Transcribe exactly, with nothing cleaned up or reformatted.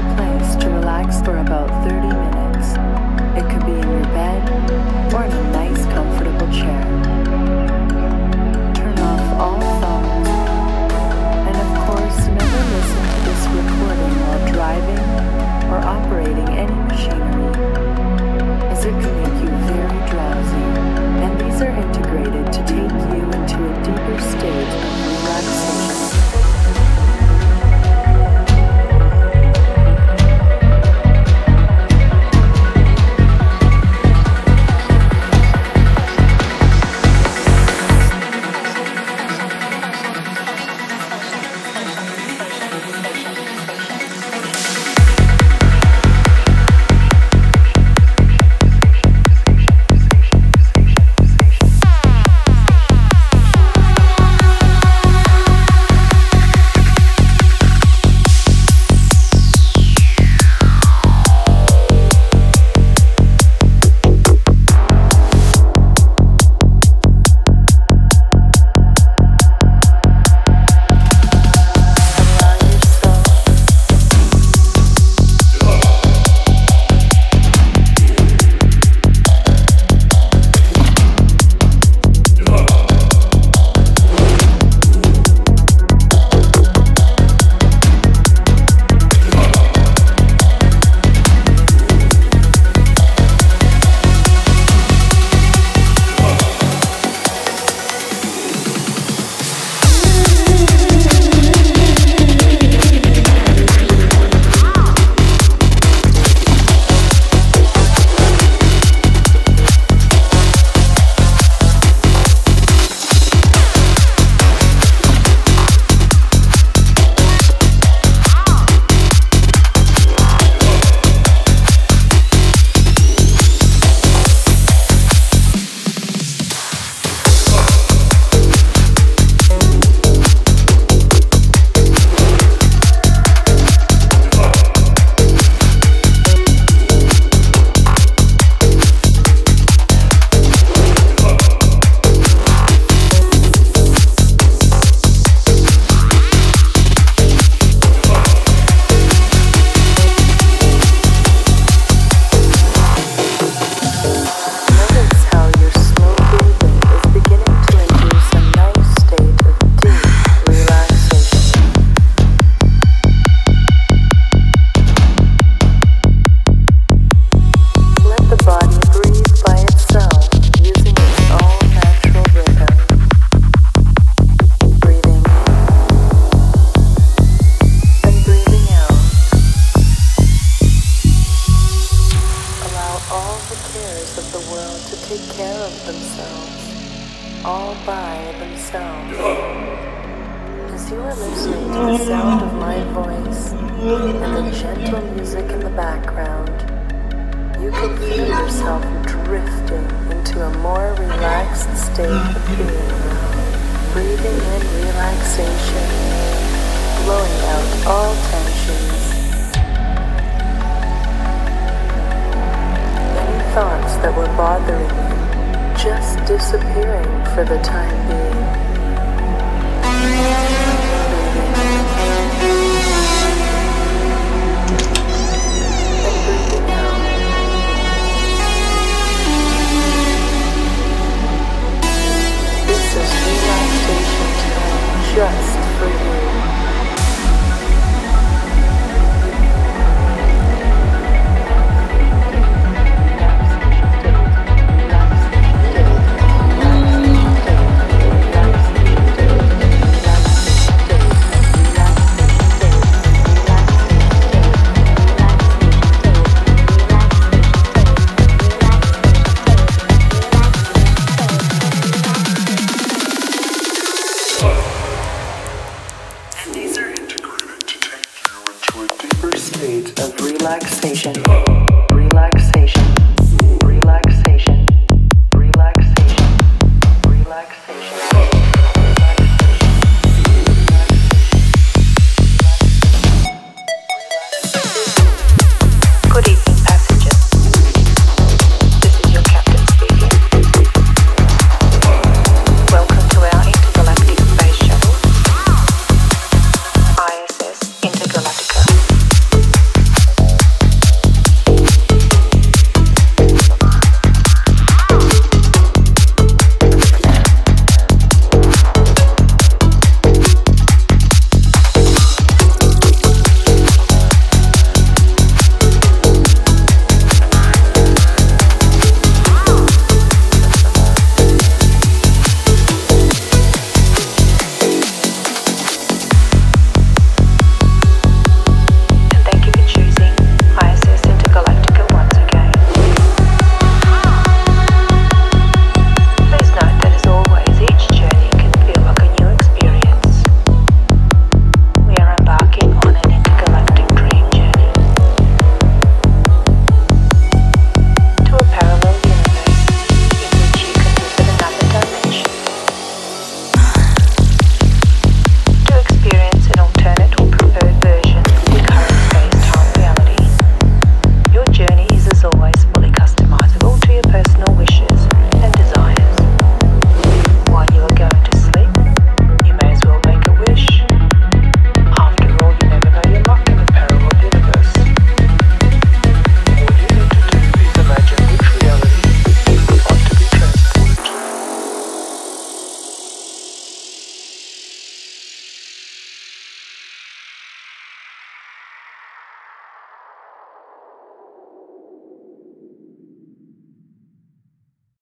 comfortable place to relax for about thirty minutes. It could be in your bed or in a nice comfortable chair. Turn off all phones, and of course never listen to this recording while driving or operating any machinery, as it can make you very drowsy, and these are integrated to take you into a deeper state of relaxation. Good evening.